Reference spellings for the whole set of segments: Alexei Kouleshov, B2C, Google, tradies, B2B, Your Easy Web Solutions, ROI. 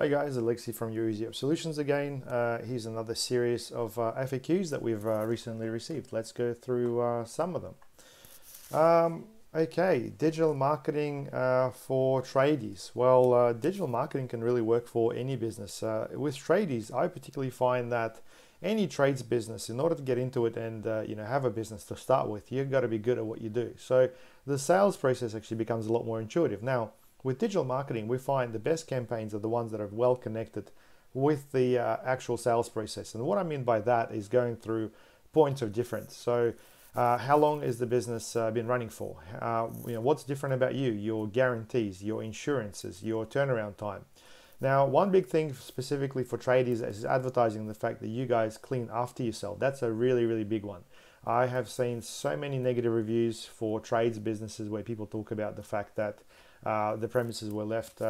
Hey guys, Alexei from Your Easy Web Solutions again. Here's another series of FAQs that we've recently received. Let's go through some of them. Okay, digital marketing for tradies. Well, digital marketing can really work for any business. With tradies, I particularly find that any trades business, in order to get into it and have a business to start with, you've got to be good at what you do. So the sales process actually becomes a lot more intuitive. Now, with digital marketing, we find the best campaigns are the ones that are well connected with the actual sales process. And what I mean by that is going through points of difference. So how long has the business been running for? What's different about you? Your guarantees, your insurances, your turnaround time. Now, one big thing specifically for tradies is advertising the fact that you guys clean after yourself. That's a really, really big one. I have seen so many negative reviews for trades businesses where people talk about the fact that the premises were left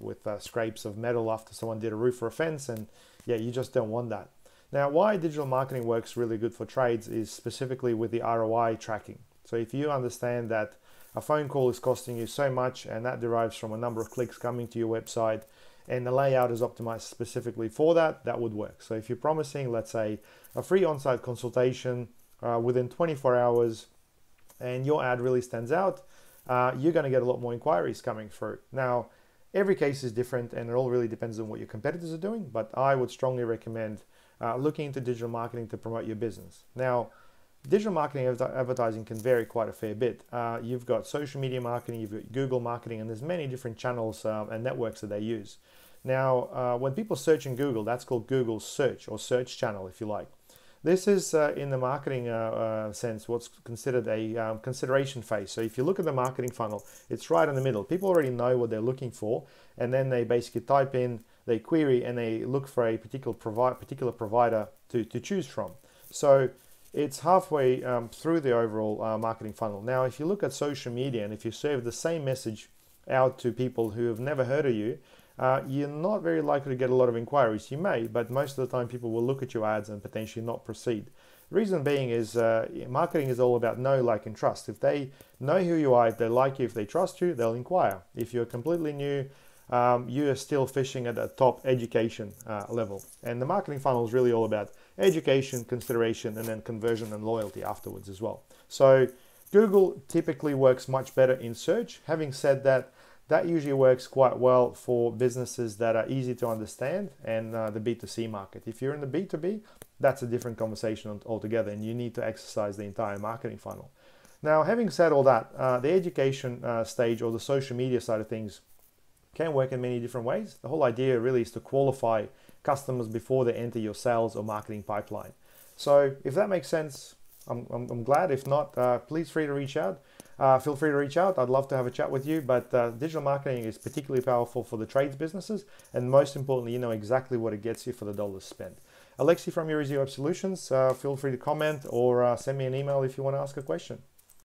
with scrapes of metal after someone did a roof or a fence, and yeah, you just don't want that. Now, why digital marketing works really good for trades is specifically with the ROI tracking. So if you understand that a phone call is costing you so much and that derives from a number of clicks coming to your website and the layout is optimized specifically for that, that would work. So if you're promising, let's say, a free on-site consultation within 24 hours and your ad really stands out, you're going to get a lot more inquiries coming through. Now, every case is different and it all really depends on what your competitors are doing, but I would strongly recommend looking into digital marketing to promote your business. Now, digital marketing advertising can vary quite a fair bit. You've got social media marketing, you've got Google marketing, and there's many different channels and networks that they use. Now, when people search in Google, that's called Google search or search channel, if you like. This is, in the marketing sense, what's considered a consideration phase. So if you look at the marketing funnel, it's right in the middle. People already know what they're looking for, and then they basically type in, they query, and they look for a particular provider to choose from. So it's halfway through the overall marketing funnel. Now, if you look at social media, and if you serve the same message out to people who have never heard of you, you're not very likely to get a lot of inquiries. You may, but most of the time people will look at your ads and potentially not proceed. The reason being is marketing is all about know, like, and trust. If they know who you are, if they like you, if they trust you, they'll inquire. If you're completely new, you are still fishing at the top education level. And the marketing funnel is really all about education, consideration, and then conversion and loyalty afterwards as well. So Google typically works much better in search. Having said that, that usually works quite well for businesses that are easy to understand and the B2C market. If you're in the B2B, that's a different conversation altogether, and you need to exercise the entire marketing funnel. Now, having said all that, the education stage or the social media side of things can work in many different ways. The whole idea really is to qualify customers before they enter your sales or marketing pipeline. So if that makes sense, I'm glad. If not, please free to reach out. Feel free to reach out. I'd love to have a chat with you, but digital marketing is particularly powerful for the trades businesses, and most importantly, you know exactly what it gets you for the dollars spent. Alexei from Your Easy Web Solutions. Feel free to comment or send me an email if you want to ask a question.